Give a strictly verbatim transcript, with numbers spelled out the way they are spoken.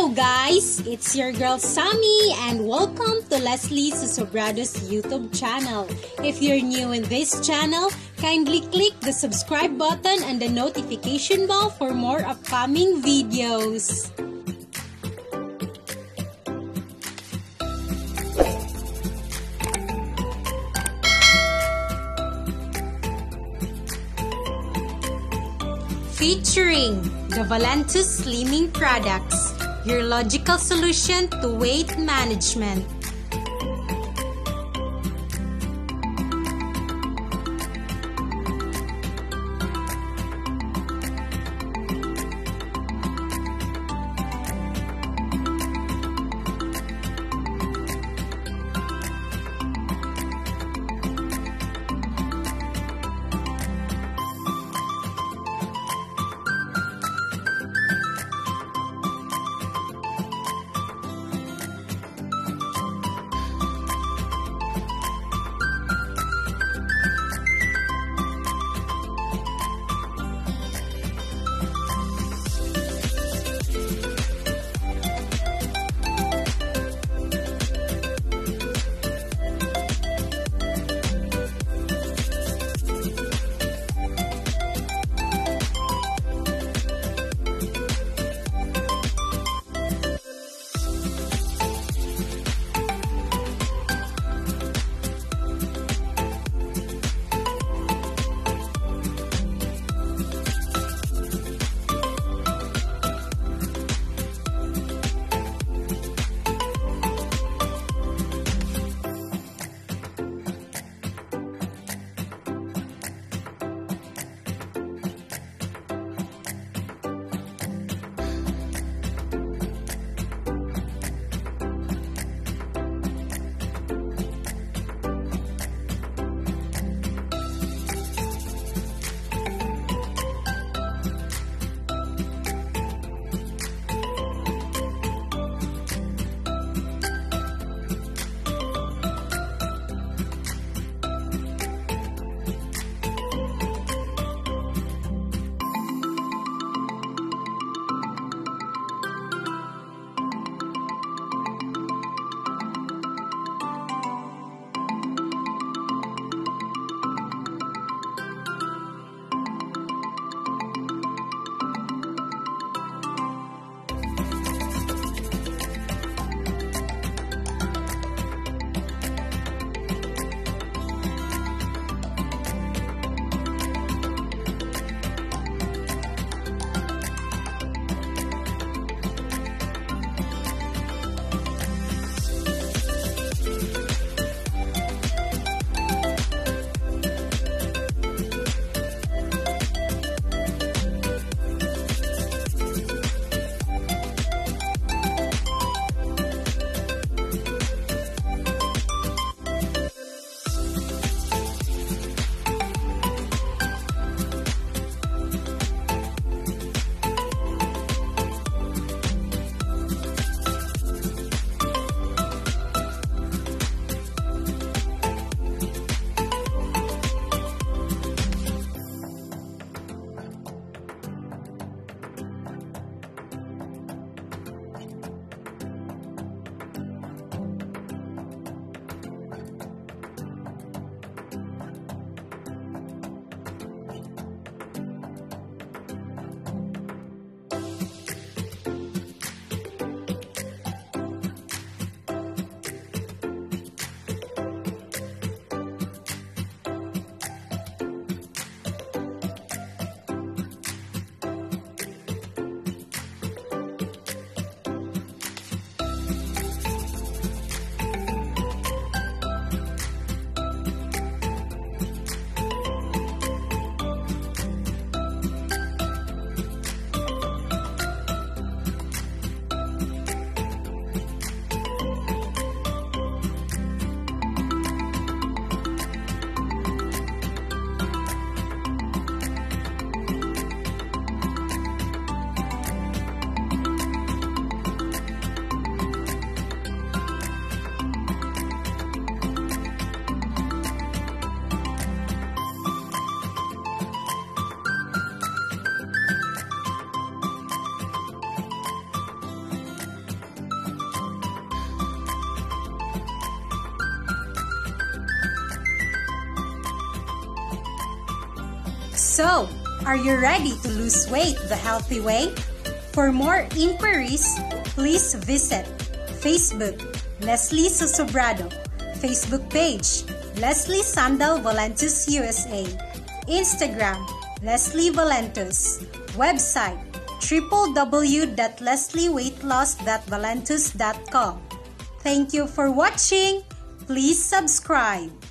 Hello guys! It's your girl Sami and welcome to Liesly Valentus' YouTube channel. If you're new in this channel, kindly click the subscribe button and the notification bell for more upcoming videos. Featuring the Valentus Slimming Products, your logical solution to weight management. So, are you ready to lose weight the healthy way? For more inquiries, please visit Facebook Liesly Sobrado, Facebook page Liesly Sandal Valentus U S A, Instagram Liesly Valentus, website w w w dot liesly weight loss dot valentus dot com. Thank you for watching. Please subscribe.